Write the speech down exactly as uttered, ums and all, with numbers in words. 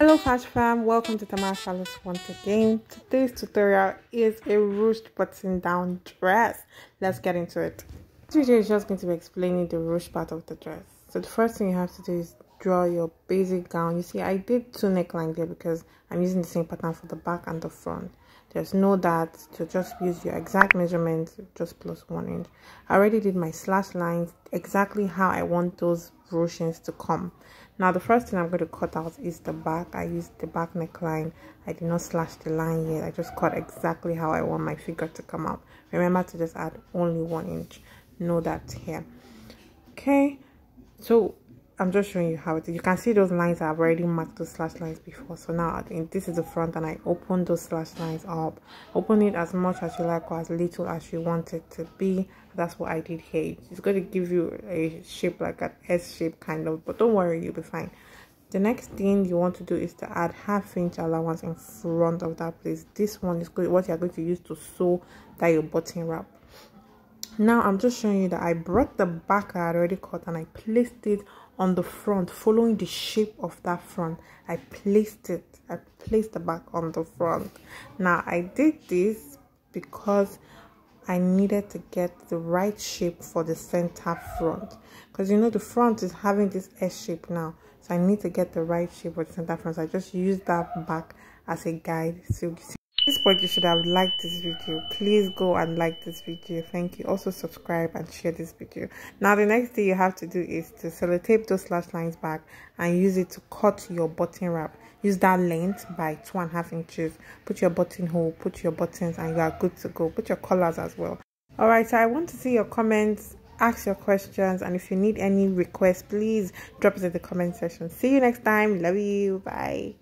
Hello Fast Fam, welcome to Tamara's Palace once again. Today's tutorial is a ruched button down dress. Let's get into it. This video is just going to be explaining the ruched part of the dress. So the first thing you have to do is draw your basic gown. You see I did two neckline there because I'm using the same pattern for the back and the front. There's no that, to just use your exact measurements, just plus one inch. I already did my slash lines exactly how I want those ruchings to come. Now the first thing I'm going to cut out is the back. I used the back neckline. I did not slash the line yet. I just cut exactly how I want my figure to come out. Remember to just add only one inch. Know that here. Okay, so I'm just showing you how it is. You can see those lines. I've already marked those slash lines before. So now this is the front and I open those slash lines up. Open it as much as you like or as little as you want it to be. That's what I did here. It's going to give you a shape like an S shape kind of. But don't worry, you'll be fine. The next thing you want to do is to add half inch allowance in front of that place. This one is good, what you're going to use to sew that your button wrap. Now I'm just showing you that I brought the back I had already cut and I placed it on the front, following the shape of that front. I placed it, I placed the back on the front. Now I did this because I needed to get the right shape for the center front, because you know the front is having this S shape now, so I need to get the right shape for the center front. So I just used that back as a guide. So at this point you should have liked this video. Please go and like this video. Thank you. Also subscribe and share this video. Now the next thing you have to do is to sellotape those slash lines back and use it to cut your button wrap. Use that length by two and a half inches. Put your buttonhole, put your buttons, and you are good to go. Put your collars as well. All right, so I want to see your comments. Ask your questions, and if you need any requests, please drop it in the comment section. See you next time. Love you. Bye.